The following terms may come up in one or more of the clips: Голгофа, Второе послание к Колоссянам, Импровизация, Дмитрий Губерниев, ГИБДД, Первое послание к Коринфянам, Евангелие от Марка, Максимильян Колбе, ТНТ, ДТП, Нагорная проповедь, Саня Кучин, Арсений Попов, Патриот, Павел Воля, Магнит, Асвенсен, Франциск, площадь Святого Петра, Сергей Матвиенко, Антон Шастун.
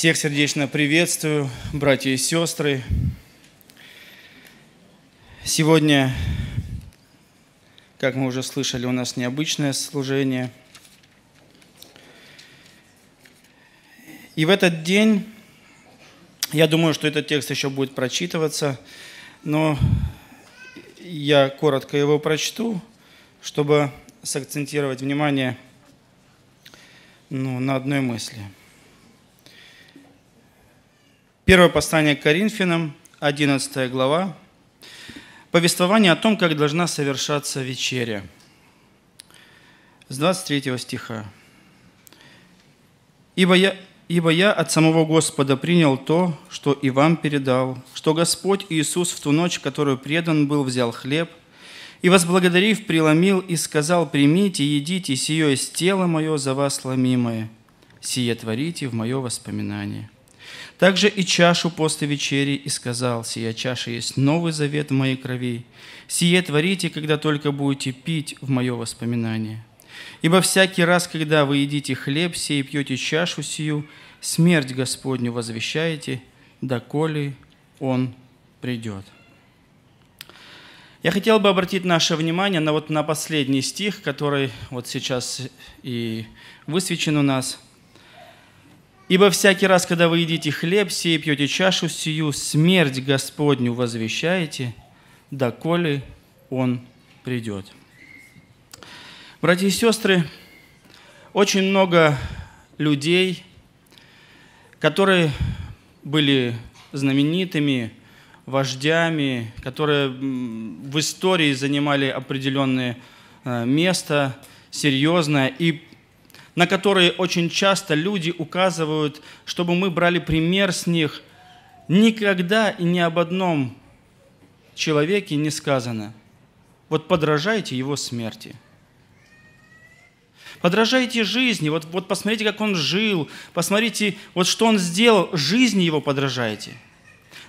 Всех сердечно приветствую, братья и сестры. Сегодня, как мы уже слышали, у нас необычное служение. И в этот день, я думаю, что этот текст еще будет прочитываться, но я коротко его прочту, чтобы сакцентировать внимание на одной мысли. Первое послание к Коринфянам, 11 глава. Повествование о том, как должна совершаться вечеря. С 23 стиха. «Ибо я от самого Господа принял то, что и вам передал, что Господь Иисус в ту ночь, которую предан был, взял хлеб, и, возблагодарив, преломил и сказал: «Примите, едите, сие есть тело мое за вас ломимое, сие творите в мое воспоминание». Также и чашу после вечери, и сказал: «Сия чаша есть новый завет в моей крови, сие творите, когда только будете пить в мое воспоминание. Ибо всякий раз, когда вы едите хлеб сей и пьете чашу сию, смерть Господню возвещаете, доколе Он придет». Я хотел бы обратить наше внимание на последний стих, который сейчас и высвечен у нас. «Ибо всякий раз, когда вы едите хлеб сей и пьете чашу сию, смерть Господню возвещаете, доколе Он придет». Братья и сестры, очень много людей, которые были знаменитыми вождями, которые в истории занимали определенное место, серьезное, и на которые очень часто люди указывают, чтобы мы брали пример с них. Никогда и ни об одном человеке не сказано: подражайте его смерти. Подражайте жизни, посмотрите, как он жил, посмотрите, что он сделал, жизни его подражайте.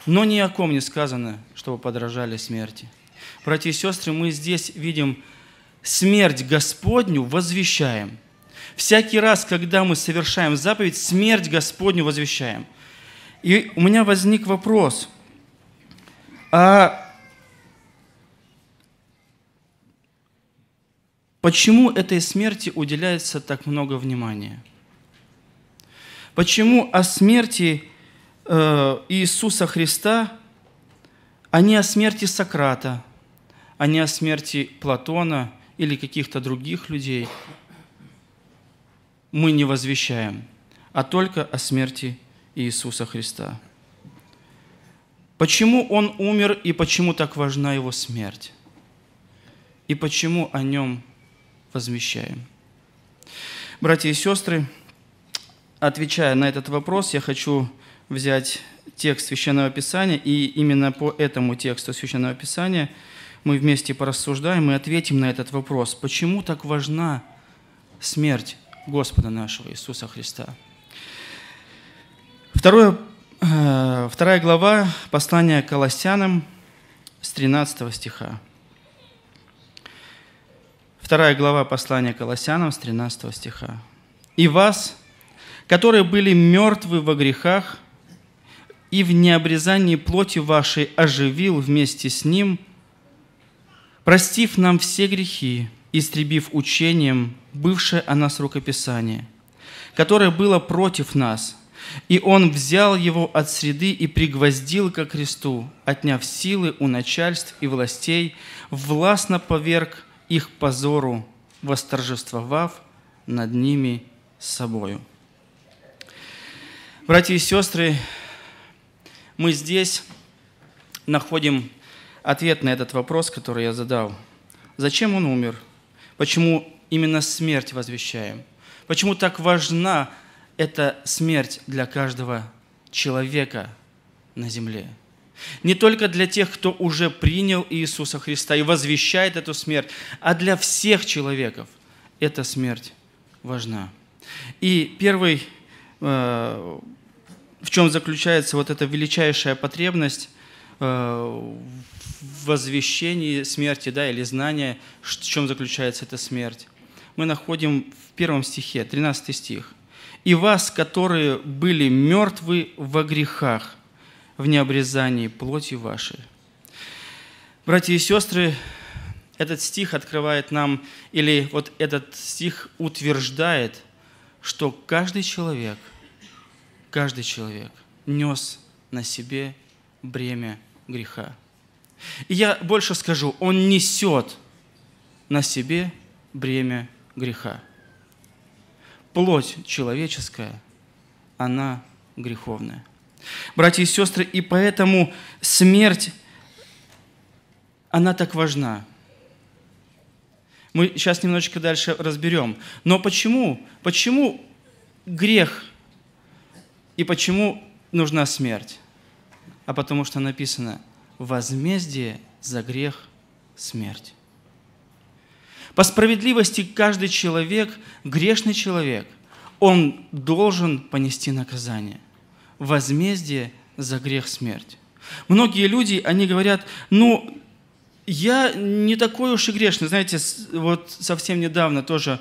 Но ни о ком не сказано, чтобы подражали смерти. Братья и сестры, мы здесь видим: смерть Господню возвещаем. Всякий раз, когда мы совершаем заповедь, смерть Господню возвещаем. И у меня возник вопрос: а почему этой смерти уделяется так много внимания? Почему о смерти Иисуса Христа, а не о смерти Сократа, а не о смерти Платона или каких-то других людей, мы не возвещаем, а только о смерти Иисуса Христа? Почему Он умер и почему так важна Его смерть? И почему о Нем возвещаем? Братья и сестры, отвечая на этот вопрос, я хочу взять текст Священного Писания, и именно по этому тексту Священного Писания мы вместе порассуждаем и ответим на этот вопрос: почему так важна смерть Господа нашего Иисуса Христа? Вторая глава послания к Колоссянам с 13 стиха. Вторая глава послания к Колоссянам с 13 стиха. «И вас, которые были мертвы во грехах, и в необрезании плоти вашей оживил вместе с Ним, простив нам все грехи, истребив учением бывшее о нас рукописание, которое было против нас, и Он взял его от среды и пригвоздил ко кресту, отняв силы у начальств и властей, властно поверг их позору, восторжествовав над ними собою». Братья и сестры, мы здесь находим ответ на этот вопрос, который я задал. Зачем Он умер? Почему именно смерть возвещаем? Почему так важна эта смерть для каждого человека на земле? Не только для тех, кто уже принял Иисуса Христа и возвещает эту смерть, а для всех человеков эта смерть важна. И первый, в чем заключается эта величайшая потребность в возвещении смерти, или знания, в чем заключается эта смерть, мы находим в первом стихе, 13 стих. и вас, которые были мертвы во грехах, в необрезании плоти вашей». Братья и сестры, этот стих открывает нам, или вот этот стих утверждает, что каждый человек нес на себе бремя греха. И я больше скажу, он несет на себе бремя греха. Плоть человеческая, она греховная. Братья и сестры, и поэтому смерть, она так важна. Мы сейчас немножечко дальше разберем. Но почему? Почему грех и почему нужна смерть? А потому что написано: возмездие за грех – смерть. По справедливости каждый человек, грешный человек, он должен понести наказание. Возмездие за грех – смерть. Многие люди, они говорят: ну, я не такой уж и грешный. Знаете, вот совсем недавно тоже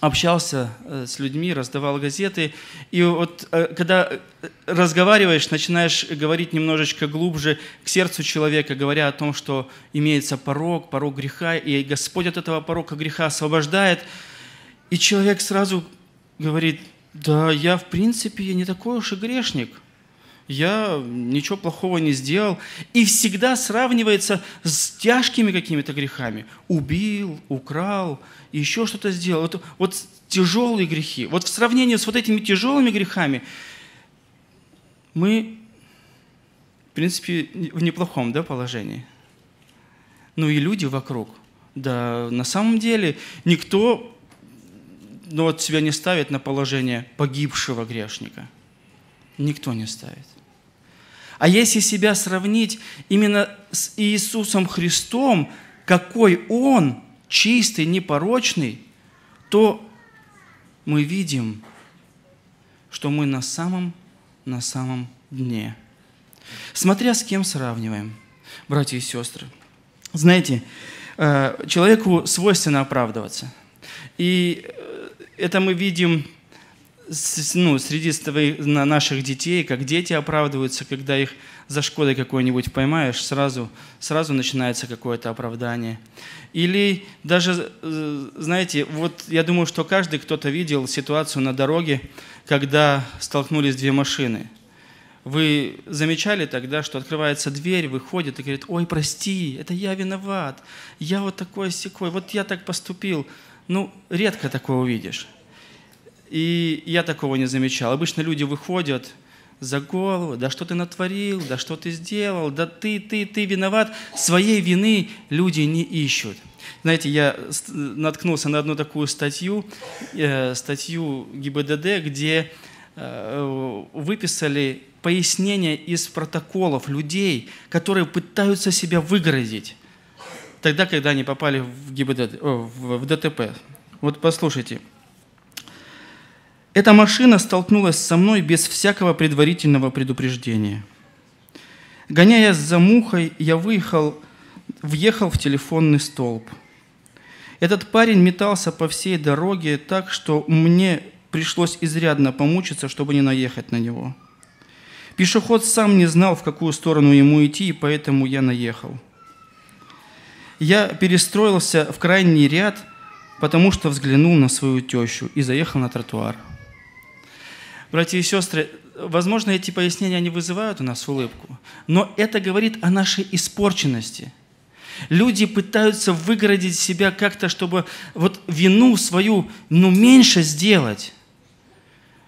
общался с людьми, раздавал газеты. И вот когда разговариваешь, начинаешь говорить немножечко глубже к сердцу человека, говоря о том, что имеется порок, порок греха, и Господь от этого порока греха освобождает. И человек сразу говорит: да, я в принципе не такой уж и грешник. Я ничего плохого не сделал. И всегда сравнивается с тяжкими какими-то грехами. Убил, украл, еще что-то сделал. Вот тяжелые грехи. Вот в сравнении с вот этими тяжелыми грехами мы, в принципе, в неплохом, да, положении. Ну и люди вокруг. Да, на самом деле никто, ну, вот себя не ставит на положение погибшего грешника. Никто не ставит. А если себя сравнить именно с Иисусом Христом, какой Он чистый, непорочный, то мы видим, что мы на самом дне. Смотря с кем сравниваем, братья и сестры. Знаете, человеку свойственно оправдываться. И это мы видим, ну, среди наших детей, как дети оправдываются, когда их за шкодой какой-нибудь поймаешь, сразу начинается какое-то оправдание. Или даже, знаете, вот я думаю, что каждый кто-то видел ситуацию на дороге, когда столкнулись две машины. Вы замечали тогда, что открывается дверь, выходит и говорит: ой, прости, это я виноват, я вот такой-сякой, вот я так поступил. Ну, редко такое увидишь. И я такого не замечал. Обычно люди выходят за голову: да что ты натворил, да что ты сделал, да ты виноват. Своей вины люди не ищут. Знаете, я наткнулся на одну такую статью ГИБДД, где выписали пояснения из протоколов людей, которые пытаются себя выгородить тогда, когда они попали в ДТП. Вот послушайте. «Эта машина столкнулась со мной без всякого предварительного предупреждения. Гоняясь за мухой, я въехал в телефонный столб. Этот парень метался по всей дороге так, что мне пришлось изрядно помучиться, чтобы не наехать на него. Пешеход сам не знал, в какую сторону ему идти, и поэтому я наехал. Я перестроился в крайний ряд, потому что взглянул на свою тещу и заехал на тротуар». Братья и сестры, возможно, эти пояснения, они вызывают у нас улыбку, но это говорит о нашей испорченности. Люди пытаются выгородить себя как-то, чтобы вот вину свою, ну, меньше сделать.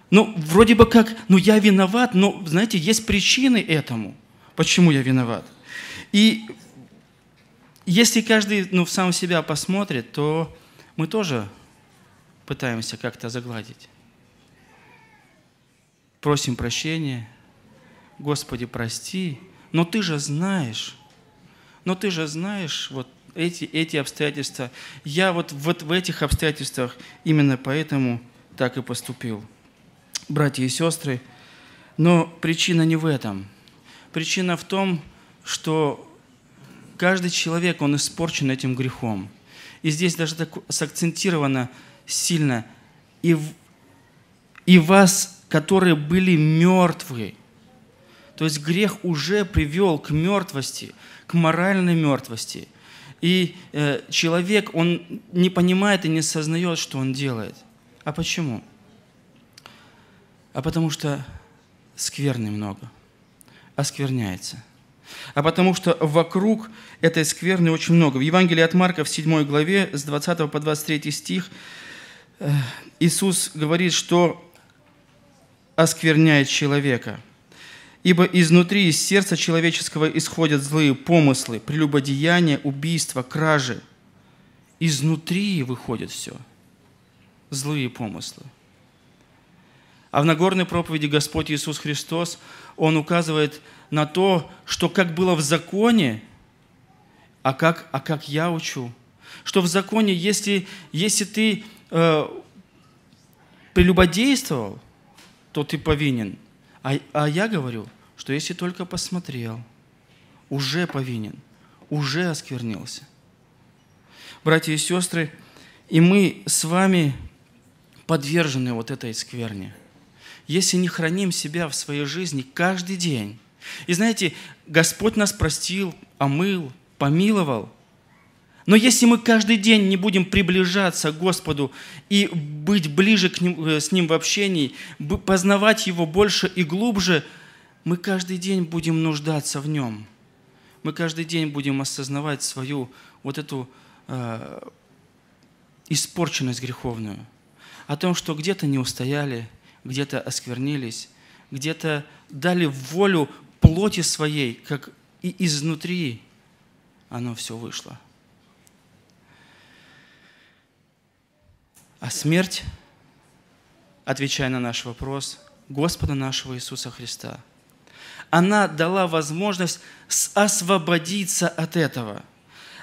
Ну, вроде бы как, ну, я виноват, но, знаете, есть причины этому, почему я виноват. И если каждый, ну, в сам себя посмотрит, то мы тоже пытаемся как-то загладить. Просим прощения: Господи, прости, но Ты же знаешь, вот эти обстоятельства. Я вот в этих обстоятельствах именно поэтому так и поступил. Братья и сестры, но причина не в этом. Причина в том, что каждый человек, он испорчен этим грехом. И здесь даже так сакцентировано сильно: и и вас, которые были мертвы». То есть грех уже привел к мертвости, к моральной мертвости. И человек, он не понимает и не сознает, что он делает. А почему? А потому что скверны много, оскверняется. А потому что вокруг этой скверны очень много. В Евангелии от Марка в 7 главе с 20 по 23 стих Иисус говорит, что оскверняет человека. «Ибо изнутри, из сердца человеческого исходят злые помыслы, прелюбодеяния, убийства, кражи». Изнутри выходит все. Злые помыслы. А в Нагорной проповеди Господь Иисус Христос, Он указывает на то, что как было в законе, а как я учу. Что в законе, если ты прелюбодействовал, то ты повинен. А я говорю, что если только посмотрел, уже повинен, уже осквернился. Братья и сестры, и мы с вами подвержены вот этой скверне. Если не храним себя в своей жизни каждый день. И знаете, Господь нас простил, омыл, помиловал. Но если мы каждый день не будем приближаться к Господу и быть ближе с Ним в общении, познавать Его больше и глубже, мы каждый день будем нуждаться в Нем. Мы каждый день будем осознавать свою вот эту испорченность греховную. О том, что где-то не устояли, где-то осквернились, где-то дали волю плоти своей, как и изнутри оно все вышло. А смерть, отвечая на наш вопрос, Господа нашего Иисуса Христа, она дала возможность освободиться от этого.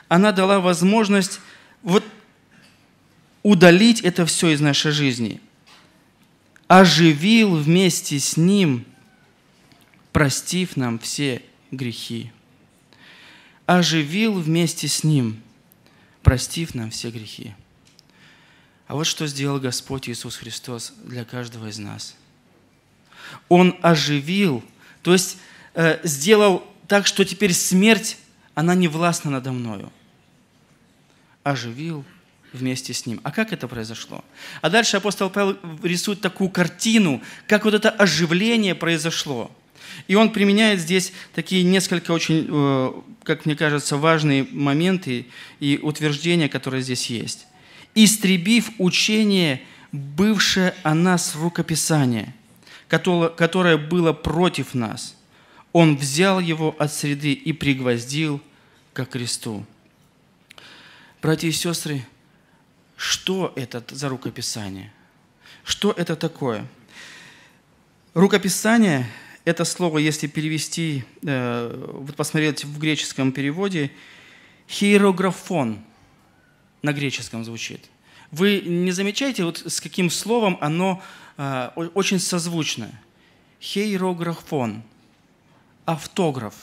Она дала возможность вот удалить это все из нашей жизни. Оживил вместе с Ним, простив нам все грехи. Оживил вместе с Ним, простив нам все грехи. А вот что сделал Господь Иисус Христос для каждого из нас. Он оживил, то есть сделал так, что теперь смерть, она не властна надо мною. Оживил вместе с Ним. А как это произошло? А дальше апостол Павел рисует такую картину, как вот это оживление произошло. И он применяет здесь такие несколько очень, как мне кажется, важные моменты и утверждения, которые здесь есть. «Истребив учение, бывшее о нас рукописание, которое было против нас, Он взял его от среды и пригвоздил ко кресту». Братья и сестры, что это за рукописание? Что это такое? Рукописание – это слово, если перевести, вот посмотреть в греческом переводе, «хиерографон» на греческом звучит. Вы не замечаете, вот с каким словом оно очень созвучно? Хиерографон, автограф.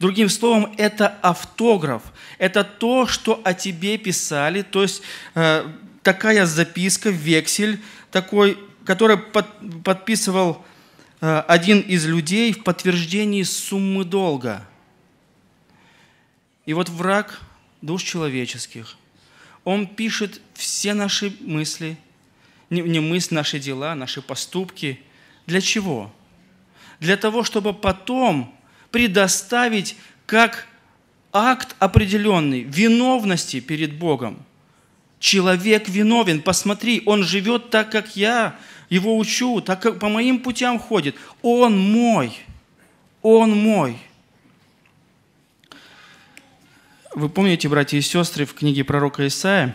Другим словом, это автограф. Это то, что о тебе писали, то есть такая записка, вексель, такой, который подписывал один из людей в подтверждении суммы долга. И вот враг душ человеческих. Он пишет все наши мысли, наши дела, наши поступки. Для чего? Для того, чтобы потом предоставить как акт определенный виновности перед Богом. Человек виновен, посмотри, он живет так, как я его учу, так, как по моим путям ходит. Он мой, он мой. Вы помните, братья и сестры, в книге пророка Исаии,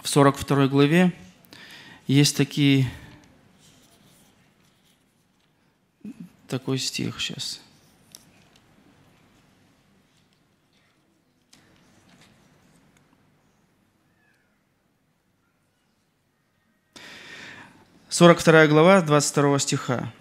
в 42 главе, есть такой стих сейчас. С 42 глава, 22 стиха.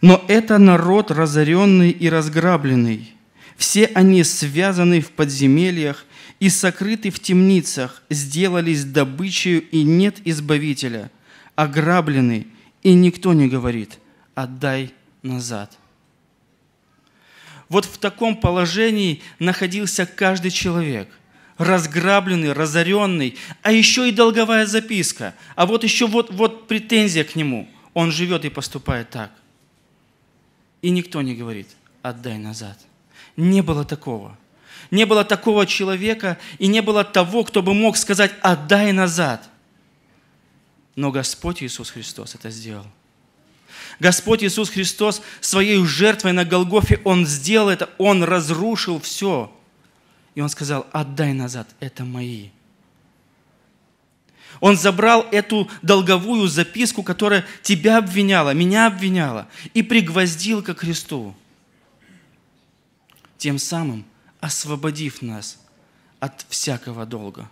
«Но это народ разоренный и разграбленный. Все они связаны в подземельях, и сокрыты в темницах, сделались добычею, и нет избавителя, ограблены, и никто не говорит: «Отдай назад». Вот в таком положении находился каждый человек, разграбленный, разоренный, а еще и долговая записка, а вот еще вот претензия к нему. Он живет и поступает так. И никто не говорит: «Отдай назад». Не было такого. Не было такого человека, и не было того, кто бы мог сказать: «Отдай назад». Но Господь Иисус Христос это сделал. Господь Иисус Христос своей жертвой на Голгофе, Он сделал это, Он разрушил все. И Он сказал: «Отдай назад, это мои». Он забрал эту долговую записку, которая тебя обвиняла, меня обвиняла, и пригвоздил ко кресту, тем самым освободив нас от всякого долга.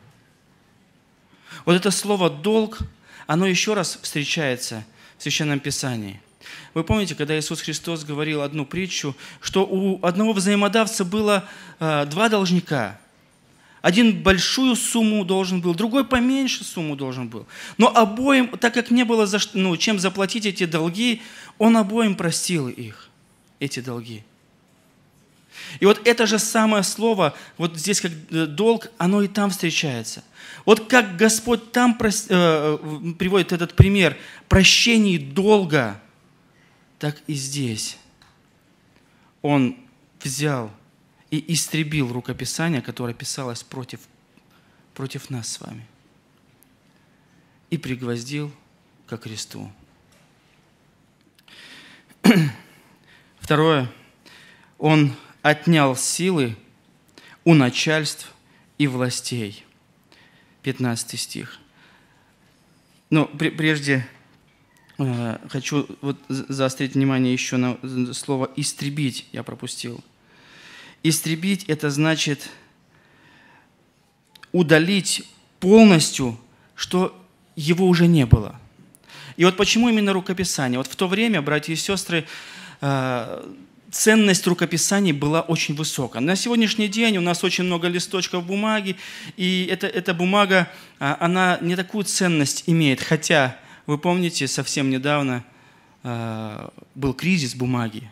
Вот это слово «долг», оно еще раз встречается в Священном Писании. Вы помните, когда Иисус Христос говорил одну притчу, что у одного взаимодавца было два должника. Один большую сумму должен был, другой поменьше сумму должен был. Но обоим, так как не было чем заплатить эти долги, он обоим простил их, эти долги. И вот это же самое слово, вот здесь как «долг», оно и там встречается. Вот как Господь там приводит этот пример прощения долга, так и здесь Он взял и истребил рукописание, которое писалось против нас с вами, и пригвоздил ко кресту. Второе. Он отнял силы у начальств и властей. 15 стих. Но прежде хочу заострить внимание еще на слово «истребить». Я пропустил. «Истребить» — это значит удалить полностью, что его уже не было. И вот почему именно рукописание? Вот в то время, братья и сестры, ценность рукописаний была очень высока. На сегодняшний день у нас очень много листочков бумаги, и эта бумага, она не такую ценность имеет. Хотя, вы помните, совсем недавно был кризис бумаги.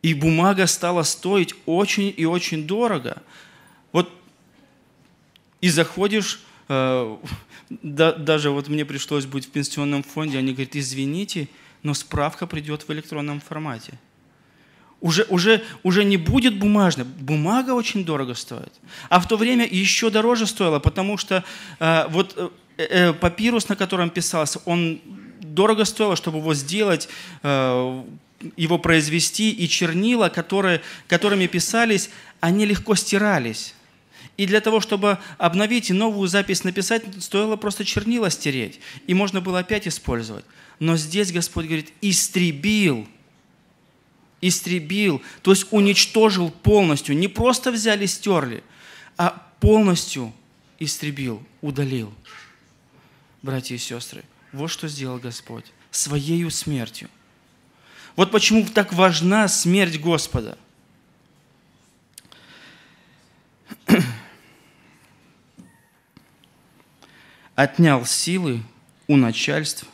И бумага стала стоить очень и очень дорого. Вот и заходишь, даже вот мне пришлось быть в пенсионном фонде, они говорят: «Извините, но справка придет в электронном формате». Уже не будет бумажной. Бумага очень дорого стоит. А в то время еще дороже стоила, потому что папирус, на котором писался, он дорого стоило, чтобы его сделать, его произвести. И чернила, которыми писались, они легко стирались. И для того, чтобы обновить и новую запись написать, стоило просто чернила стереть. И можно было опять использовать. Но здесь Господь говорит: «Истребил». Истребил, то есть уничтожил полностью. Не просто взяли, стерли, а полностью истребил, удалил. Братья и сестры, вот что сделал Господь своею смертью. Вот почему так важна смерть Господа. «Отнял силы у начальств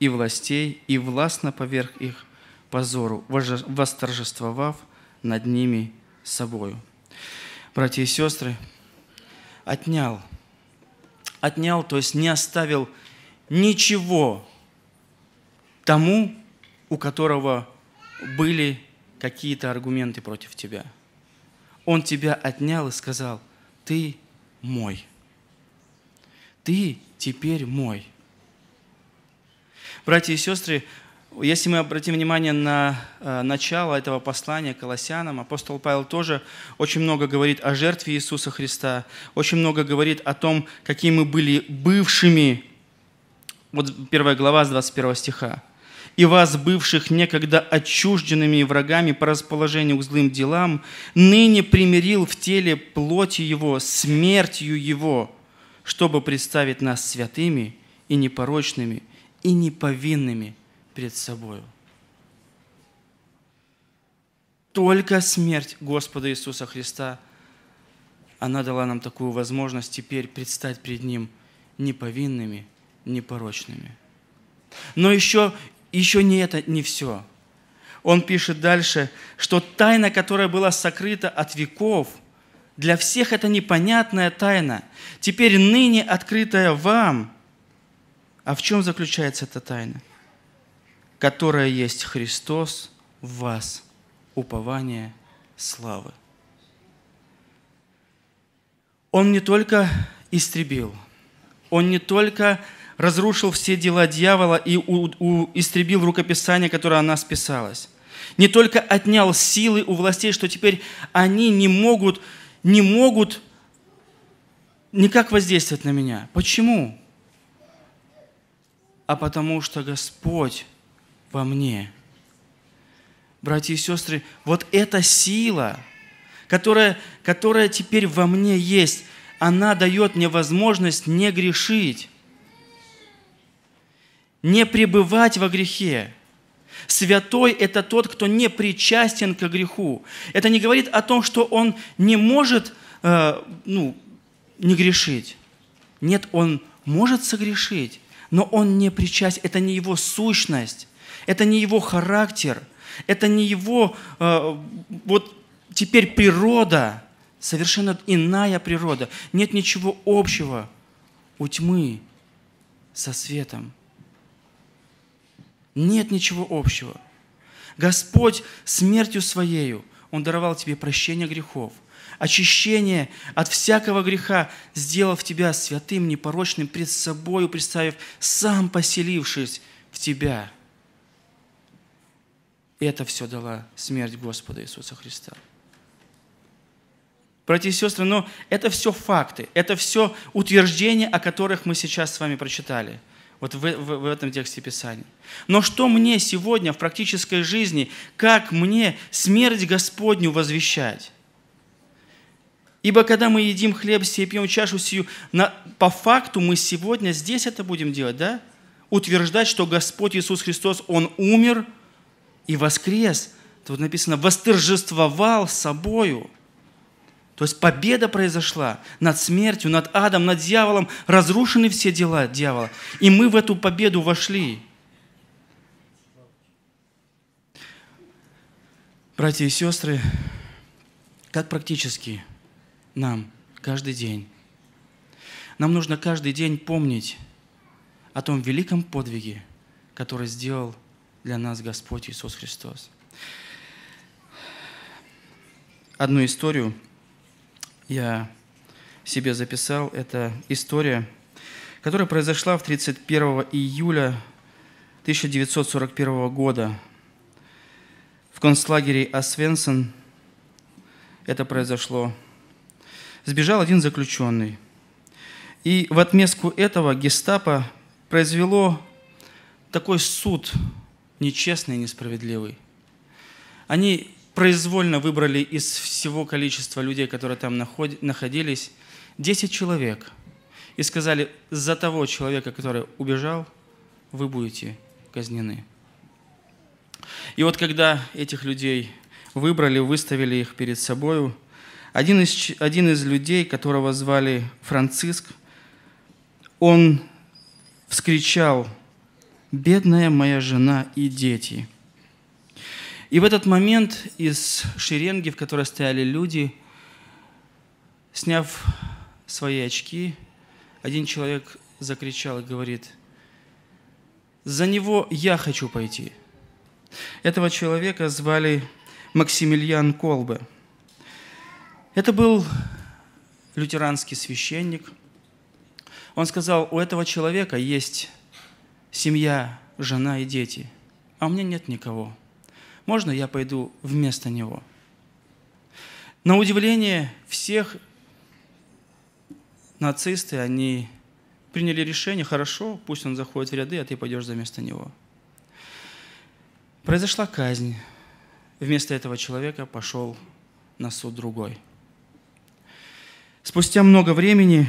и властей, и властно поверх их позору, восторжествовав над ними собою». Братья и сестры, отнял. Отнял, то есть не оставил ничего тому, у которого были какие-то аргументы против тебя. Он тебя отнял и сказал: «Ты мой. Ты теперь мой». Братья и сестры, если мы обратим внимание на начало этого послания к Колоссянам, апостол Павел тоже очень много говорит о жертве Иисуса Христа, очень много говорит о том, какие мы были бывшими. Вот 1 глава с 21 стиха. «И вас, бывших некогда отчужденными и врагами по расположению к злым делам, ныне примирил в теле плоти Его, смертью Его, чтобы представить нас святыми и непорочными, и неповинными перед собою». Только смерть Господа Иисуса Христа она дала нам такую возможность теперь предстать перед Ним неповинными, непорочными. Но еще не это не все. Он пишет дальше, что тайна, которая была сокрыта от веков, для всех это непонятная тайна, теперь ныне открытая вам. А в чем заключается эта тайна? Которая есть Христос в вас, упование славы. Он не только истребил, он не только разрушил все дела дьявола и истребил рукописание, которое о нас писалось, не только отнял силы у властей, что теперь они не могут никак воздействовать на меня. Почему? А потому что Господь во мне. Братья и сестры, вот эта сила, которая теперь во мне есть, она дает мне возможность не грешить, не пребывать во грехе. Святой – это тот, кто не причастен к греху. Это не говорит о том, что он не может не грешить. Нет, он может согрешить, но он не причастен. Это не его сущность, это не его характер, это не его теперь природа, совершенно иная природа. Нет ничего общего у тьмы со светом. Нет ничего общего. Господь смертью Своею, Он даровал тебе прощение грехов, очищение от всякого греха, сделав тебя святым, непорочным, пред собою представив, сам поселившись в тебя. Это все дала смерть Господа Иисуса Христа. Братья и сестры, но это все факты, это все утверждения, о которых мы сейчас с вами прочитали. Вот в этом тексте Писания. Но что мне сегодня в практической жизни, как мне смерть Господню возвещать? Ибо когда мы едим хлеб сей, пьем чашу сию, по факту мы сегодня здесь это будем делать, да? Утверждать, что Господь Иисус Христос, Он умер и воскрес. Тут написано, восторжествовал собою. То есть победа произошла над смертью, над адом, над дьяволом. Разрушены все дела дьявола. И мы в эту победу вошли. Братья и сестры, как практически нам каждый день? Нам нужно каждый день помнить о том великом подвиге, который сделал для нас Господь Иисус Христос. Одну историю я себе записал. Это история, которая произошла в 31 июля 1941 года в концлагере Асвенсен. Это произошло. Сбежал один заключенный. И в отместку этого гестапо произвело такой суд нечестный и несправедливый. Они произвольно выбрали из всего количества людей, которые там находились, 10 человек. И сказали, за того человека, который убежал, вы будете казнены. И вот когда этих людей выбрали, выставили их перед собою, один из людей, которого звали Франциск, он вскричал: «Бедная моя жена и дети!» И в этот момент из шеренги, в которой стояли люди, сняв свои очки, один человек закричал и говорит: «За него я хочу пойти». Этого человека звали Максимильян Колбе. Это был лютеранский священник. Он сказал: «У этого человека есть семья, жена и дети, а у меня нет никого. Можно я пойду вместо него?» На удивление всех нацисты, они приняли решение: хорошо, пусть он заходит в ряды, а ты пойдешь вместо него. Произошла казнь. Вместо этого человека пошел на суд другой. Спустя много времени,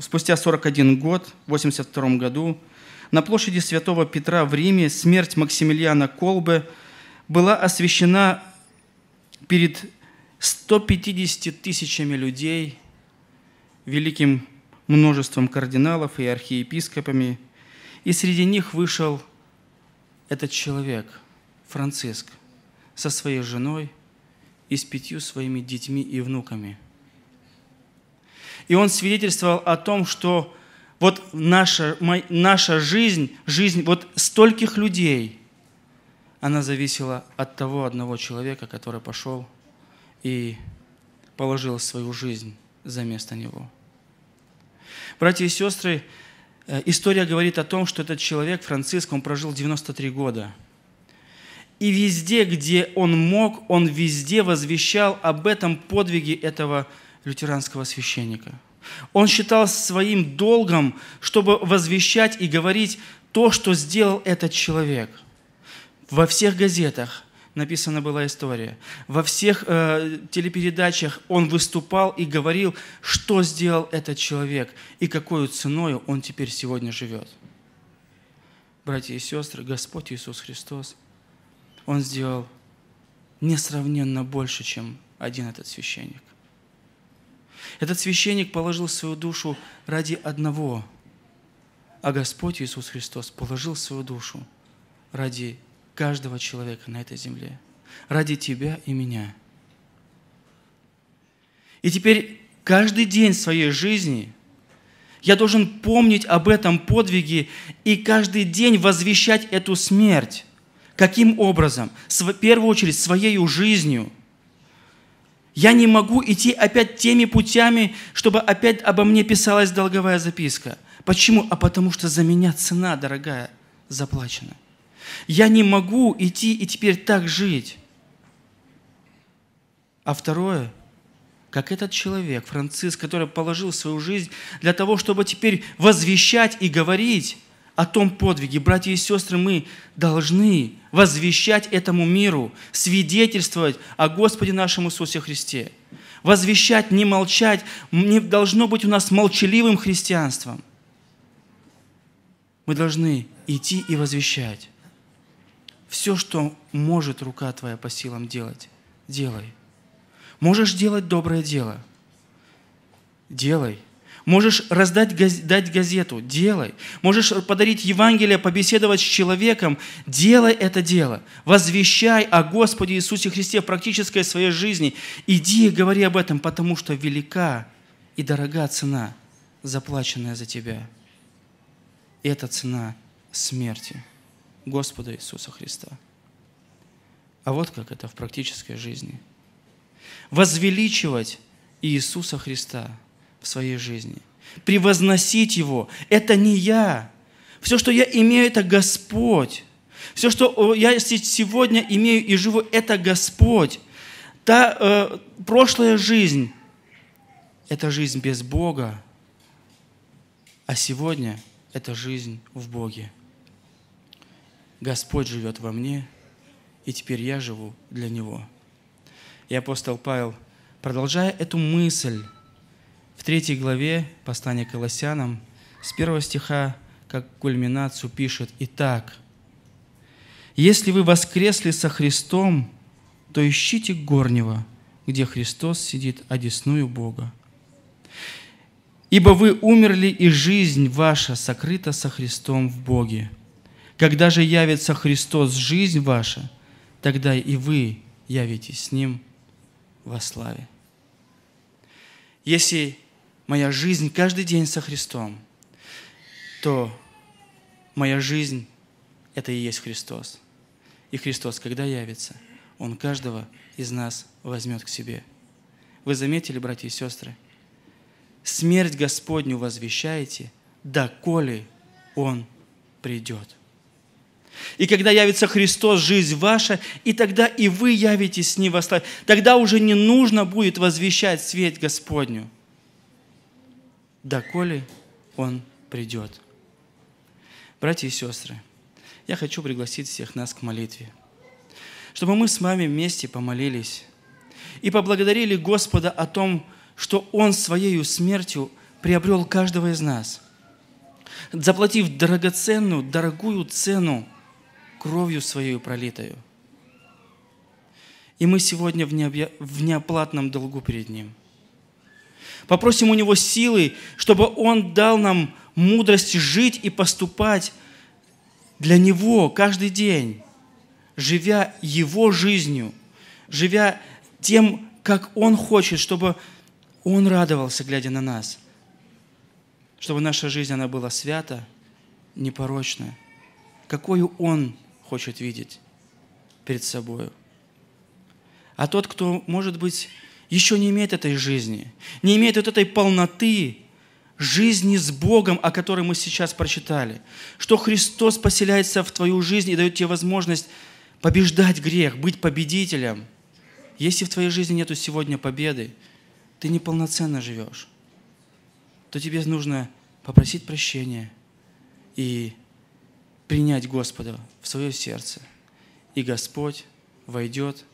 спустя 41 год, в 1982 году, на площади Святого Петра в Риме смерть Максимилиана Колбе была освящена перед 150 000 людей, великим множеством кардиналов и архиепископами, и среди них вышел этот человек, Франциск, со своей женой и с 5 своими детьми и внуками. И он свидетельствовал о том, что вот наша жизнь вот стольких людей, она зависела от того одного человека, который пошел и положил свою жизнь за место него. Братья и сестры, история говорит о том, что этот человек, Франциск, он прожил 93 года. И везде, где он мог, он везде возвещал об этом подвиге этого лютеранского священника. Он считал своим долгом, чтобы возвещать и говорить то, что сделал этот человек. Во всех газетах написана была история. Во всех телепередачах он выступал и говорил, что сделал этот человек и какой ценой он теперь сегодня живет. Братья и сестры, Господь Иисус Христос, Он сделал несравненно больше, чем один этот священник. Этот священник положил свою душу ради одного, а Господь Иисус Христос положил свою душу ради каждого человека на этой земле, ради тебя и меня. И теперь каждый день своей жизни я должен помнить об этом подвиге и каждый день возвещать эту смерть. Каким образом? В первую очередь, своей жизнью. Я не могу идти опять теми путями, чтобы опять обо мне писалась долговая записка. Почему? А потому что за меня цена, дорогая, заплачена. Я не могу идти и теперь так жить. А второе, как этот человек, Франциск, который положил свою жизнь для того, чтобы теперь возвещать и говорить о том подвиге. Братья и сестры, мы должны возвещать этому миру, свидетельствовать о Господе нашем Иисусе Христе. Возвещать, не молчать, не должно быть у нас молчаливым христианством. Мы должны идти и возвещать. Все, что может рука твоя по силам делать, делай. Можешь делать доброе дело, делай. Можешь дать газету – делай. Можешь подарить Евангелие, побеседовать с человеком – делай это дело. Возвещай о Господе Иисусе Христе в практической своей жизни. Иди и говори об этом, потому что велика и дорога цена, заплаченная за тебя. И это цена смерти Господа Иисуса Христа. А вот как это в практической жизни. Возвеличивать Иисуса Христа в своей жизни, превозносить Его. Это не я. Все, что я имею, это Господь. Все, что я сегодня имею и живу, это Господь. Та прошлая жизнь – это жизнь без Бога, а сегодня – это жизнь в Боге. Господь живет во мне, и теперь я живу для Него. И апостол Павел, продолжая эту мысль, в 3 главе послания к Колоссянам с 1 стиха как кульминацию пишет: «Итак, если вы воскресли со Христом, то ищите горнего, где Христос сидит одесную Бога. Ибо вы умерли, и жизнь ваша сокрыта со Христом в Боге. Когда же явится Христос, жизнь ваша, тогда и вы явитесь с Ним во славе». Если моя жизнь каждый день со Христом, то моя жизнь – это и есть Христос. И Христос, когда явится, Он каждого из нас возьмет к себе. Вы заметили, братья и сестры? Смерть Господню возвещаете, доколе Он придет. И когда явится Христос, жизнь ваша, и тогда и вы явитесь с Ним во славе. Тогда уже не нужно будет возвещать свет Господню, доколе Он придет. Братья и сестры, я хочу пригласить всех нас к молитве, чтобы мы с вами вместе помолились и поблагодарили Господа о том, что Он Своей смертью приобрел каждого из нас, заплатив драгоценную, дорогую цену кровью Своей пролитою. И мы сегодня в неоплатном долгу перед Ним. Попросим у Него силы, чтобы Он дал нам мудрость жить и поступать для Него каждый день, живя Его жизнью, живя тем, как Он хочет, чтобы Он радовался, глядя на нас, чтобы наша жизнь, она была свята, непорочна, какую Он хочет видеть перед собою. А тот, кто, может быть, еще не имеет этой жизни, не имеет вот этой полноты жизни с Богом, о которой мы сейчас прочитали, что Христос поселяется в твою жизнь и дает тебе возможность побеждать грех, быть победителем. Если в твоей жизни нету сегодня победы, ты неполноценно живешь, то тебе нужно попросить прощения и принять Господа в свое сердце. И Господь войдет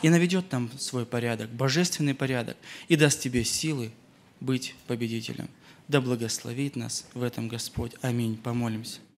и наведет там свой порядок, божественный порядок, и даст тебе силы быть победителем. Да благословит нас в этом Господь. Аминь. Помолимся.